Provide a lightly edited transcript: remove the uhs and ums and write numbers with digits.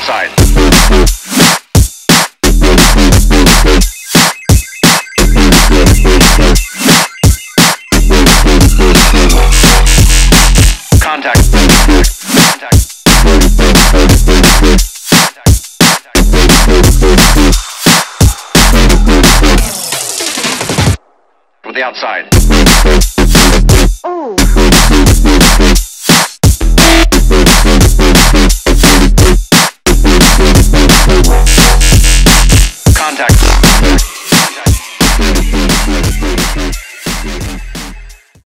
outside. Contact with the outside.